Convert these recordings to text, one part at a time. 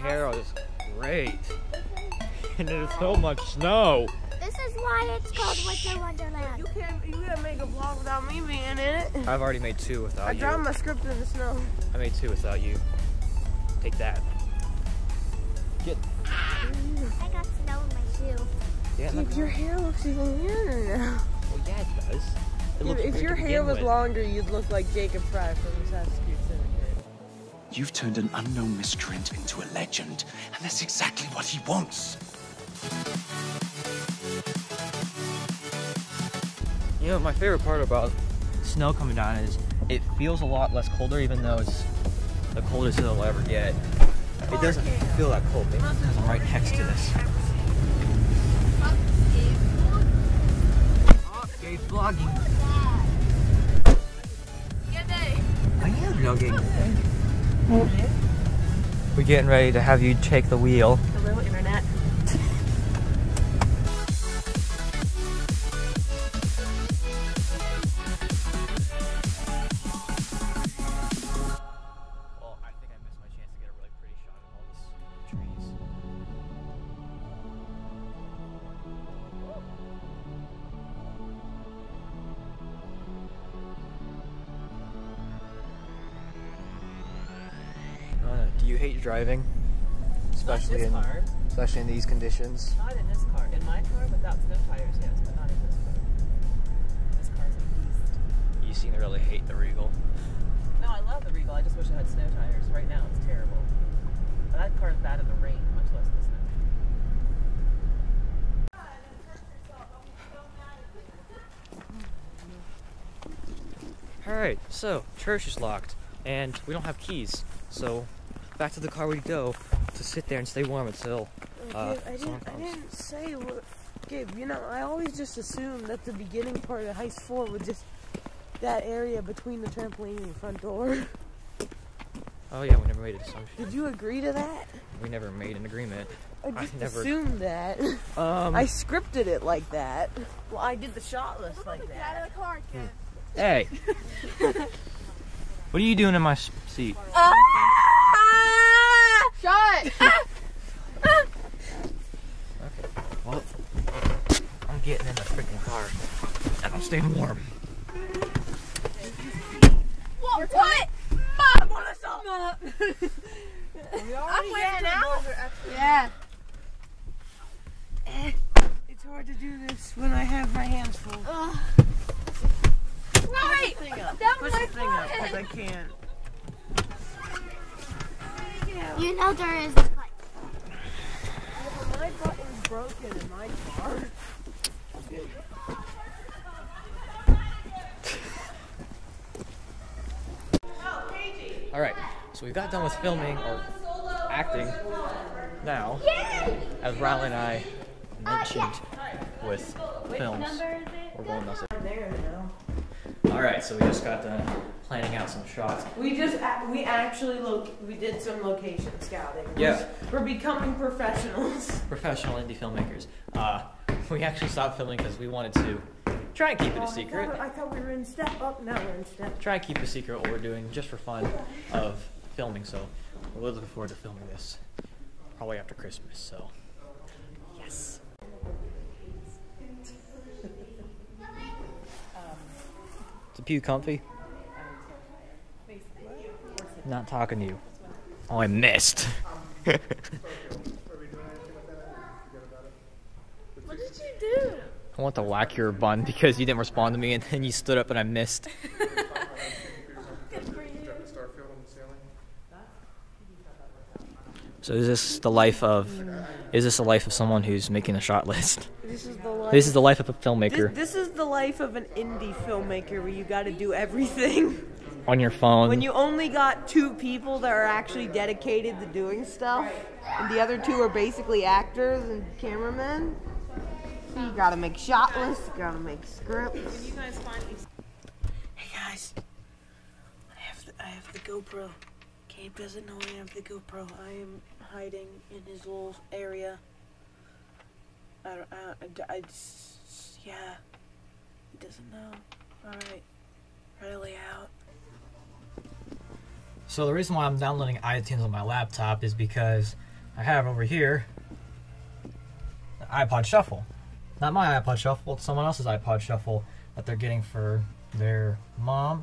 hair was great. And there's so much snow. This is why it's called Winter Wonderland. You can't make a vlog without me being in it. I've already made two without you. I dropped my script in the snow. I made two without you. Take that. Get. I got snow in my shoe. Yeah, dude, your hair looks even weirder now. Well, yeah, it does. It looks if your hair was longer, you'd look like Jacob Fry from the Sasquatch Syndicate. You've turned an unknown miscreant into a legend, and that's exactly what he wants. You know, my favorite part about snow coming down is it feels a lot less colder, even though it's the coldest it'll ever get. It doesn't feel that cold, maybe because I'm right next to this. Vlogging. I am vlogging. We're getting ready to have you take the wheel. Hello, internet. You hate driving, especially in these conditions. Not in this car. In my car, without snow tires, yes, but not in this car. This car's a beast. You seem to really hate the Regal. No, I love the Regal. I just wish it had snow tires. Right now, it's terrible. But that car's bad in the rain, much less the snow. All right, so church is locked, and we don't have keys, so. Back to the car we go to sit there and stay warm until I didn't say what, Gabe, you know, I always just assumed that the beginning part of Heist 4 was just that area between the trampoline and the front door. Oh yeah, we never made an assumption. Did you agree to that? We never made an agreement. I just assumed that. I scripted it like that. Well, I did the shot list like that. Get out of the car, kid. Hey! What are you doing in my seat? Shot! Okay, well, I'm getting in the freaking car, and I'm staying warm. What? Mom, what is up? I'm wearing out. Yeah. It's hard to do this when I have my hands full. Right! Push the thing up, because I can't. You know there is a button. Well, my button's broken in my car. Alright, so we got done with filming or acting. Now, as Riley and I mentioned with films, we're going to there now. Alright, so we just got done planning out some shots. We did some location scouting. Yeah. We're becoming professionals. Professional indie filmmakers. We actually stopped filming because we wanted to try and keep it a secret. I thought we were in Step Up, now we're in Step. Try and keep a secret what we're doing just for fun of filming, so we're looking forward to filming this probably after Christmas, so yes. Is the pew comfy? Not talking to you. Oh, I missed. What did you do? I want to whack your bun because you didn't respond to me and then you stood up and I missed. Good for you. So is this the life of someone who's making a shot list? This is the life of a filmmaker. This is the life of an indie filmmaker where you gotta do everything. On your phone. When you only got two people that are actually dedicated to doing stuff, and the other two are basically actors and cameramen, so you gotta make shot lists, you gotta make scripts. Hey guys, I have the GoPro. Gabe doesn't know I have the GoPro. I am hiding in his little area. Yeah, he doesn't know. All right, really out. So the reason why I'm downloading iTunes on my laptop is because I have over here the iPod Shuffle. Not my iPod Shuffle, it's someone else's iPod Shuffle that they're getting for their mom.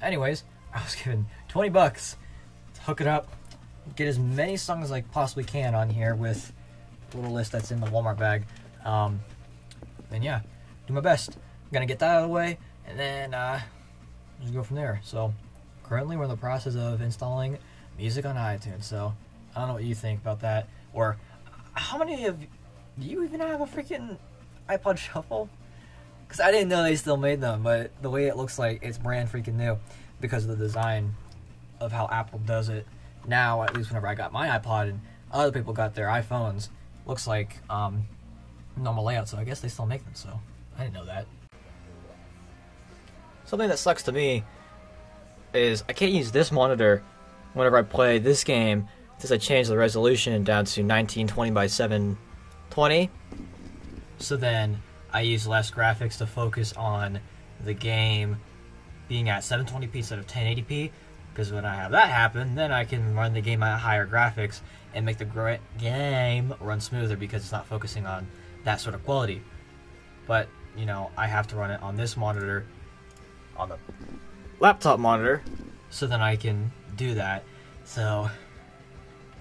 Anyways, I was given 20 bucks to hook it up, get as many songs as I possibly can on here with a little list that's in the Walmart bag. And yeah, do my best. I'm gonna get that out of the way, and then just go from there. So currently we're in the process of installing music on iTunes, so I don't know what you think about that, or how many of you even have a freaking iPod Shuffle? Because I didn't know they still made them, but the way it looks like, it's brand freaking new because of the design of how Apple does it now. At least whenever I got my iPod and other people got their iPhones, looks like normal layout, so I guess they still make them, so I didn't know that. Something that sucks to me is I can't use this monitor whenever I play this game since I changed the resolution down to 1920 by 720. So then I use less graphics to focus on the game being at 720p instead of 1080p, because when I have that happen, then I can run the game at higher graphics and make the game run smoother because it's not focusing on that sort of quality. But, you know, I have to run it on this monitor, on the laptop monitor, so then I can do that. So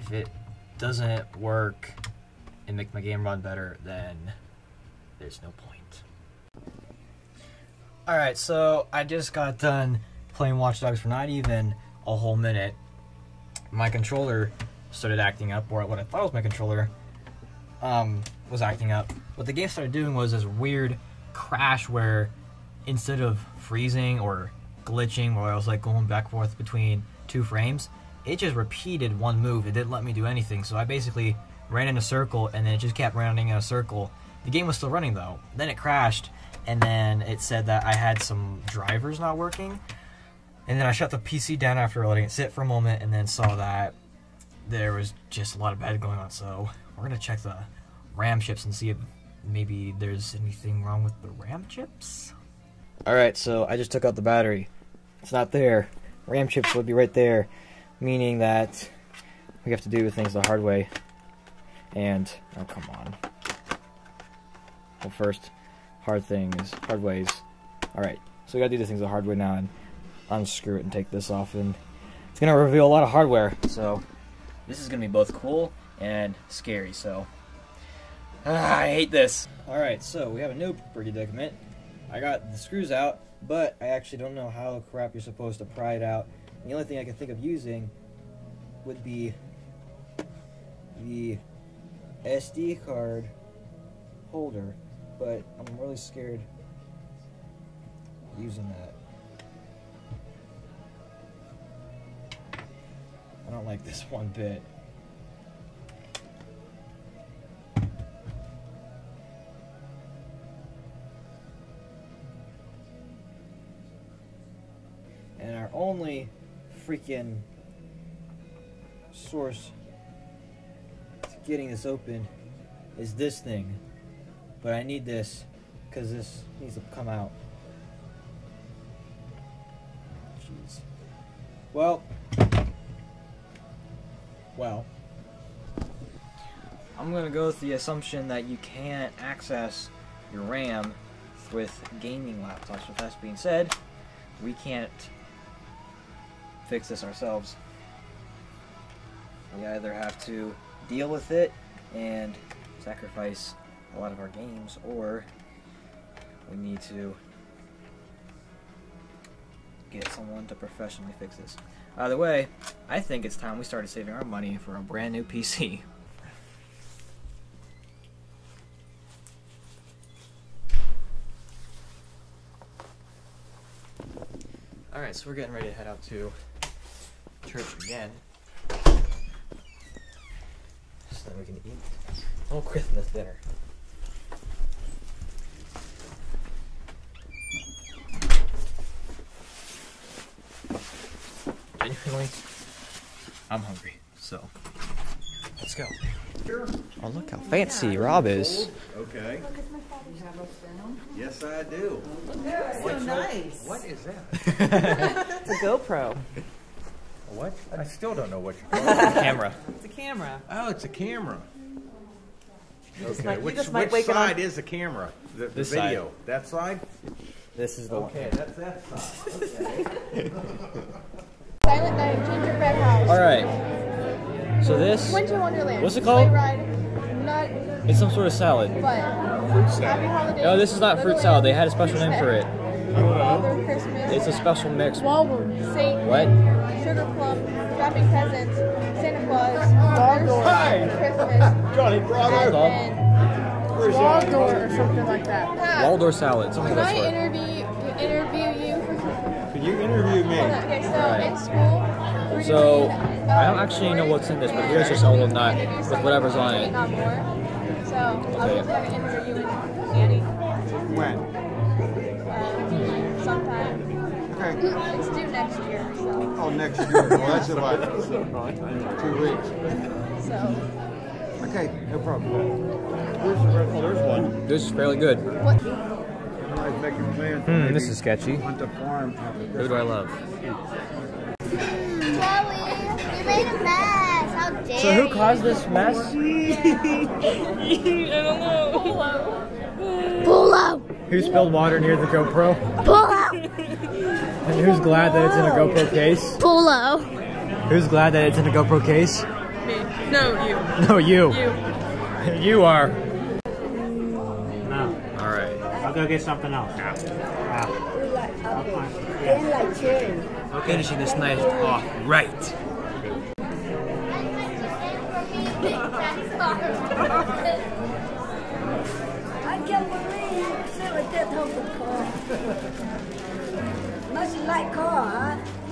if it doesn't work and make my game run better, then there's no point. Alright, so I just got done playing Watch Dogs for not even a whole minute. My controller started acting up, or what I thought was my controller was acting up. What the game started doing was this weird crash where instead of freezing or glitching, where I was like going back and forth between two frames, it just repeated one move. It didn't let me do anything, so I basically ran in a circle, and then it just kept running in a circle. The game was still running though. Then it crashed, and then it said that I had some drivers not working. And then I shut the PC down after letting it sit for a moment, and then saw that there was just a lot of bad going on. So we're gonna check the RAM chips and see if maybe there's anything wrong with the RAM chips. Alright, so I just took out the battery. It's not there. RAM chips would be right there, meaning that we have to do things the hard way. And, oh come on. Well, first, hard things, hard ways. Alright, so we gotta do these things the hard way now and unscrew it and take this off, and it's gonna reveal a lot of hardware. So this is gonna be both cool and scary, so I hate this. Alright, so we have a new predicament. I got the screws out, but I actually don't know how crap you're supposed to pry it out. And the only thing I can think of using would be the SD card holder, but I'm really scared using that. I don't like this one bit. And our only freaking source to getting this open is this thing. But I need this because this needs to come out. Jeez. Well, I'm gonna go with the assumption that you can't access your RAM with gaming laptops. With that being said, we can't fix this ourselves. We either have to deal with it and sacrifice a lot of our games, or we need to get someone to professionally fix this. Either way, I think it's time we started saving our money for a brand new PC. Alright, so we're getting ready to head out to church again, so that we can eat a little Christmas dinner. Genuinely, I'm hungry, so let's go. Sure. Oh, look how fancy Rob is. Okay. Yes, I do. That's so nice. What is that? It's a GoPro. What? I still don't know what you call it. Camera. It's a camera. Oh, it's a camera. Okay, which side is the camera? The video. Side. That side? This is the one. Okay, that's that side. Okay. Silent Night, Gingerbread House. All right. So this. Winter Wonderland. What's it called? Not, it's some sort of salad. But fruit salad. No, this is not fruit salad. They had a special name for it. Father Christmas. It's a special mix. Walworm, Satan. What? Sugar plum, shopping peasants, Santa Claus, Christmas. Johnny Bravo. Waldorf or something like that. Yeah. Waldorf salad. Something like that. Can I interview you? Can you interview me? Okay, so in school. So I don't actually know what's in this, but here's just a little nut with whatever's on it. Not more. So I'll just have an interview with Annie. When? Sometime. Okay. It's due next year, so. Oh, next year. Well, that's about 2 weeks. So. Okay, no problem. There's one. This is fairly good. What? This is sketchy. Who do I love? Chloe, you made a mess. How dare you? So who caused this mess? I don't know. Polo. Who spilled water near the GoPro? Polo! And who's glad that it's in a GoPro case? Polo! Who's glad that it's in a GoPro case? Me. No, you. No, you. You. You are. No. Alright. I'll go get something else. I'm finishing this knife off right. I can't believe you sit with that whole car. Must you like car, huh?